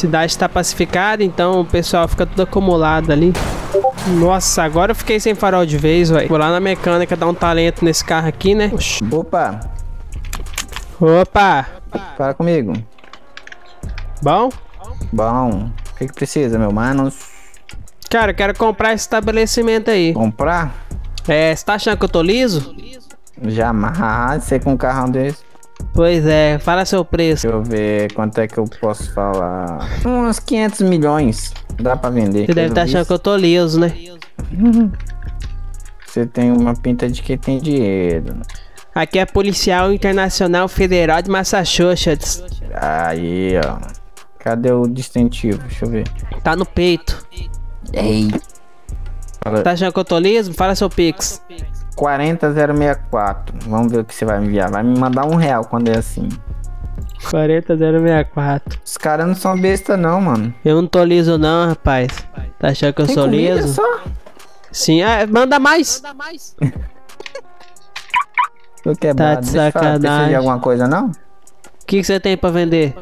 cidade tá pacificada, então o pessoal fica tudo acumulado ali. Nossa, agora eu fiquei sem farol de vez, velho. Vou lá na mecânica dar um talento nesse carro aqui, né? Opa! Opa! Fala comigo. Bom? Bom. O que que precisa, meu mano? Cara, eu quero comprar esse estabelecimento aí. Comprar? É, você tá achando que eu tô liso? Jamais, você com um carrão desse. Pois é, fala seu preço. Deixa eu ver quanto é que eu posso falar. Uns 500 milhões, dá pra vender. Você deve estar achando que eu tô liso, né? Você tem uma pinta de que tem dinheiro. Aqui é policial internacional federal de Massachusetts. Aí, ó. Cadê o distintivo? Deixa eu ver. Tá no peito. Ei. Fala. Tá achando que eu tô liso? Fala seu pix. 40064. Vamos ver o que você vai me enviar. Vai me mandar R$1 quando é assim. 40064. Os caras não são besta não, mano. Eu não tô liso não, rapaz. Tá achando que eu sou liso? Só? Sim, ah, manda mais. Manda mais. Tô quebrado. Tá de sacanagem. Precisa de alguma coisa não? O que que você tem pra vender?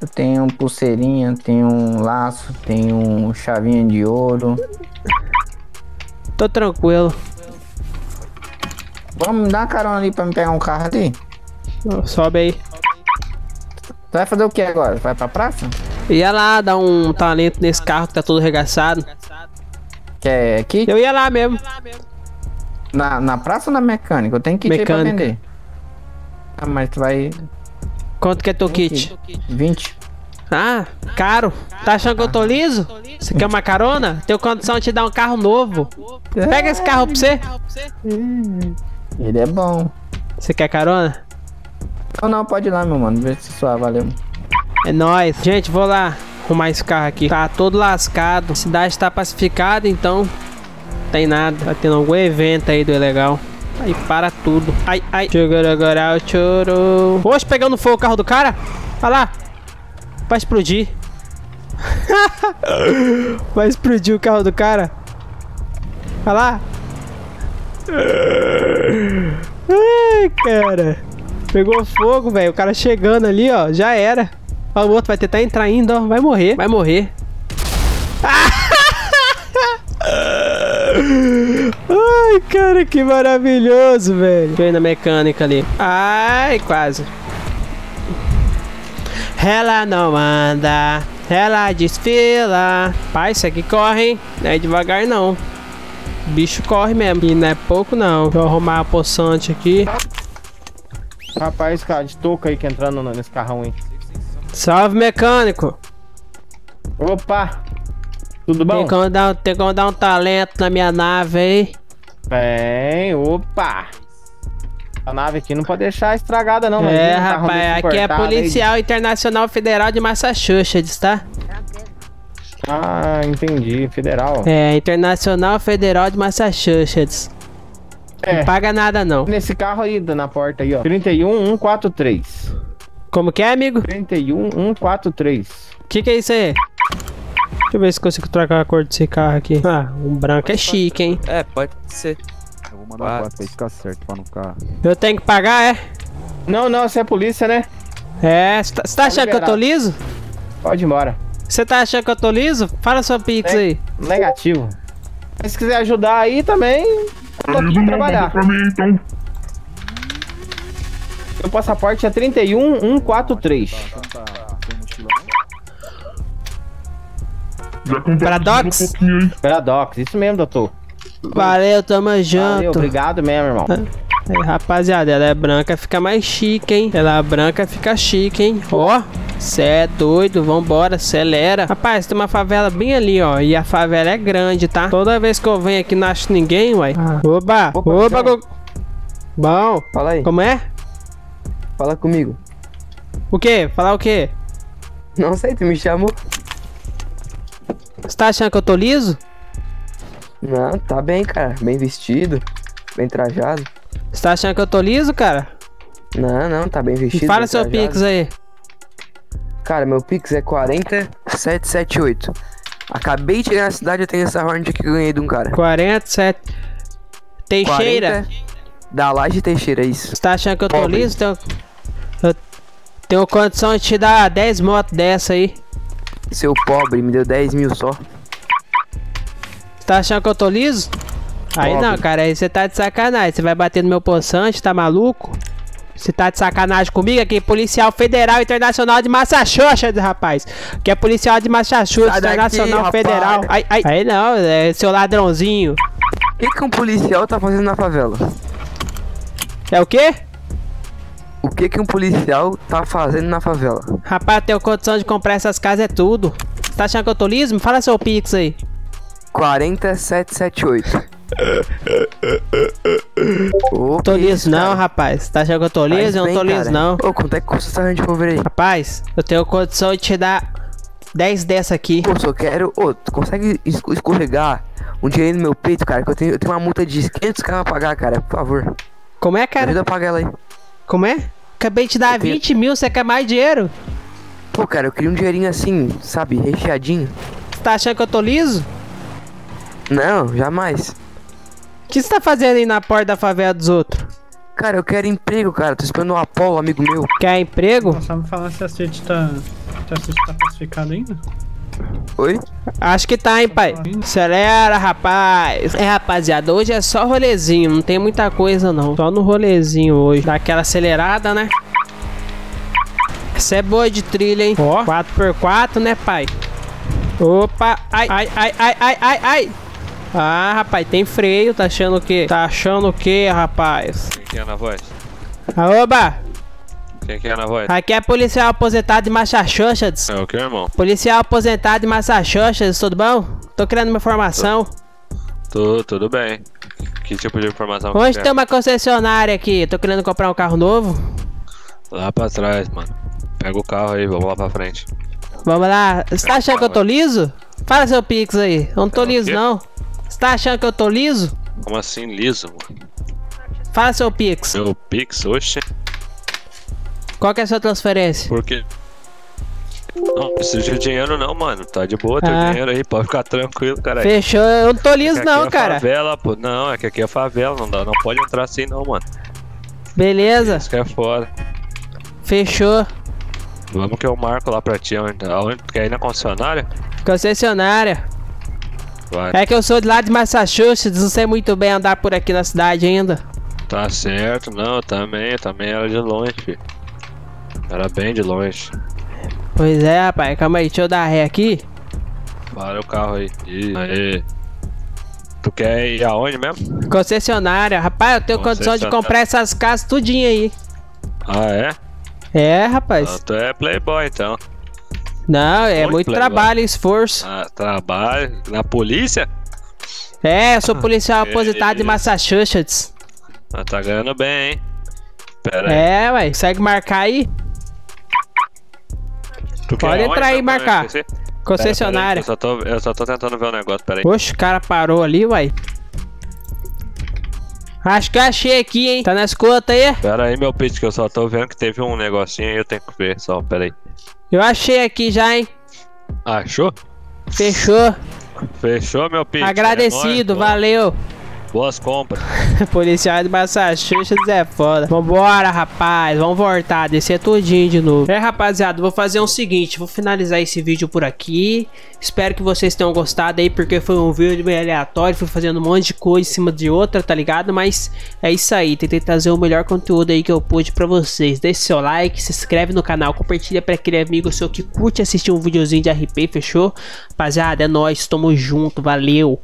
Eu tenho pulseirinha, tenho um laço, tenho um chavinho de ouro. Tô tranquilo. Vamos me dar uma carona ali pra me pegar um carro ali? Sobe aí. Tu vai fazer o que agora? Vai pra praça? Ia lá dar um talento nesse carro que tá todo arregaçado. Quer aqui? Eu ia lá mesmo. Na praça ou na mecânica? Eu tenho kit aí pra vender. Ah, mas tu vai... Quanto que é teu kit? 20. Ah, caro. Tá achando que eu tô liso? Você quer uma carona? Tenho condição de te dar um carro novo. Pega esse carro pra você. Ele é bom. Você quer carona? Não, não, pode ir lá, meu mano. Vê se suar, valeu. É nóis. Gente, vou lá arrumar esse carro aqui. Tá todo lascado. A cidade tá pacificada, então tem nada. Tá tendo algum evento aí do ilegal. Aí para tudo. Ai, ai. Agora o choro. Poxa, pegando fogo o carro do cara. Olha lá. Vai explodir. Vai explodir o carro do cara. Olha lá. Ai, cara. Pegou fogo, velho. O cara chegando ali, ó. Já era. O outro vai tentar entrar ainda, ó. Vai morrer. Vai morrer. Ai, cara, que maravilhoso, velho. Vem na mecânica ali. Ai, quase. Ela não anda, ela desfila. Pai, isso aqui corre, hein? Não é devagar, não. O bicho corre mesmo. E não é pouco, não. Vou arrumar a poçante aqui. Rapaz, cara, de touca aí que entrando nesse carrão, hein? Salve, mecânico. Opa. Tudo bom? Tem como dar um talento na minha nave aí? Tem, opa. A nave aqui não pode deixar estragada, não. É, rapaz, aqui é policial internacional federal de Massachusetts, tá? Ah, entendi, federal. É, internacional federal de Massachusetts. É. Não paga nada, não. Nesse carro aí, na porta aí, ó. 31143. Como que é, amigo? 31143. Que é isso aí? Deixa eu ver se consigo trocar a cor desse carro aqui. Ah, um branco pode é chique, hein? É, pode ser. Eu vou mandar um 4 aí, fica certo pra não ficar. Eu tenho que pagar, é? Não, não, você é polícia, né? É, você tá achando que eu tô liso? Pode ir embora. Você tá achando que eu tô liso? Fala sua pix aí. Negativo. Mas se quiser ajudar aí também, eu tô aqui pra trabalhar. Meu passaporte é 31143. Paradox? Paradox, isso mesmo, doutor. Valeu, tamo junto. Valeu, obrigado mesmo, irmão. É, rapaziada, ela é branca, fica mais chique, hein? Ela é branca, fica chique, hein? Ó, cê é doido, vambora, acelera. Rapaz, tem uma favela bem ali, ó. E a favela é grande, tá? Toda vez que eu venho aqui não acho ninguém, uai. Ah. Oba, opa, go... Bom, fala aí. Como é? Fala comigo. O quê? Falar o quê? Não sei, tu me chamou. Você tá achando que eu tô liso? Não, tá bem, cara. Bem vestido, bem trajado. Você tá achando que eu tô liso, cara? Não, não, tá bem vestido. Me fala seu pix aí. Cara, meu pix é 40778. Acabei de chegar na cidade, eu tenho essa horn aqui que eu ganhei de um cara. 47. Teixeira? 40... Da Laje Teixeira, é isso. Você tá achando que eu tô liso? Eu tenho condição de te dar 10 motos dessa aí. Seu pobre, me deu 10 mil só. Tá achando que eu tô liso? Aí pobre. Não, cara, aí você tá de sacanagem. Você vai bater no meu poçante, tá maluco? Você tá de sacanagem comigo? Aqui, policial federal internacional de Massachusetts, rapaz. Que é policial de Massachusetts, internacional daqui, federal. Ai, ai. Aí não, é seu ladrãozinho. O que que um policial tá fazendo na favela? É o quê? O que que um policial tá fazendo na favela? Rapaz, tenho condição de comprar essas casas é tudo. Você tá achando que eu tô liso? Me fala seu pix aí. 4778. Tô liso não, rapaz. Tá achando que eu tô liso? Eu não tô liso não. Ô, quanto é que custa essa gente aí? Rapaz, eu tenho condição de te dar 10 dessa aqui. Pô, só quero... Ô, tu consegue escorregar um dinheiro no meu peito, cara? Que eu tenho uma multa de 500 reais pra pagar, cara. Por favor. Como é, cara? Me ajuda a pagar ela aí. Como é? Acabei de te dar 20 mil, você quer mais dinheiro? Pô, cara, eu queria um dinheirinho assim, sabe? Recheadinho. Você tá achando que eu tô liso? Não, jamais. O que você tá fazendo aí na porta da favela dos outros? Cara, eu quero emprego, cara. Tô esperando o Apolo, amigo meu. Quer emprego? Só me falar se a sede tá classificada ainda? Oi? Acho que tá, hein, pai. Acelera, rapaz. É, rapaziada, hoje é só rolezinho. Não tem muita coisa, não. Só no rolezinho hoje. Dá aquela acelerada, né? Essa é boa de trilha, hein? Ó, 4x4, né, pai? Opa. Ai, ai, ai, ai, ai, ai, ai. Ah, rapaz, tem freio, tá achando o quê? Tá achando o quê, rapaz? Quem que é na voz? Aoba! Quem que é na voz? Aqui é policial aposentado de Massachusetts. É o que, irmão? Policial aposentado de Massachusetts, tudo bom? Tô criando uma informação. Tudo bem. Que tipo de informação? Onde tem uma concessionária aqui? Tô querendo comprar um carro novo. Lá pra trás, mano. Pega o carro aí, vamos lá pra frente. Vamos lá. Você tá achando que eu tô liso? Fala seu pix aí. Eu não tô liso, não. Você tá achando que eu tô liso? Como assim liso, mano? Fala seu pix. Meu pix, oxe. Qual que é a sua transferência? Por quê? Não preciso de dinheiro não, mano. Tá de boa, teu dinheiro aí, pode ficar tranquilo, cara. Fechou, eu não tô liso é não, cara. É favela, pô. Não, é que aqui é favela, não dá, não pode entrar assim não, mano. Beleza. Isso que é foda. Fechou. Vamos que eu marco lá pra ti, aonde tu quer ir na concessionária? Concessionária. Vai. É que eu sou de lá de Massachusetts, não sei muito bem andar por aqui na cidade ainda. Tá certo, não, eu também era de longe, filho. Era bem de longe. Pois é, rapaz, calma aí, deixa eu dar ré aqui. Para o carro aí. Aê. Tu quer ir aonde mesmo? Concessionária, rapaz, eu tenho condição de comprar essas casas tudinho aí. Ah, é? É, rapaz. Então, tu é playboy, então. Não, é muito trabalho e esforço. Ah, trabalho? Na polícia? É, eu sou policial aposentado de Massachusetts. Ah, tá ganhando bem, hein? Pera aí. É, ué, consegue marcar aí? Pode entrar aí e marcar. Concessionária. Eu só tô tentando ver um negócio, pera aí. Oxe, o cara parou ali, ué. Acho que eu achei aqui, hein? Tá na escuta aí? Pera aí, meu pitch, que eu só tô vendo que teve um negocinho aí, eu tenho que ver só, pera aí. Eu achei aqui já, hein? Achou? Fechou. Fechou, meu pitch. Agradecido, é nóis, valeu. Boas compras. Policial de Massachusetts é foda. Vambora, rapaz. Vamos voltar, descer tudinho de novo. É, rapaziada, vou fazer o seguinte. Vou finalizar esse vídeo por aqui. Espero que vocês tenham gostado aí, porque foi um vídeo meio aleatório. Fui fazendo um monte de coisa em cima de outra, tá ligado? Mas é isso aí. Tentei trazer o melhor conteúdo aí que eu pude pra vocês. Deixe seu like, se inscreve no canal, compartilha pra aquele amigo seu que curte assistir um videozinho de RP, fechou? Rapaziada, é nóis. Tamo junto, valeu.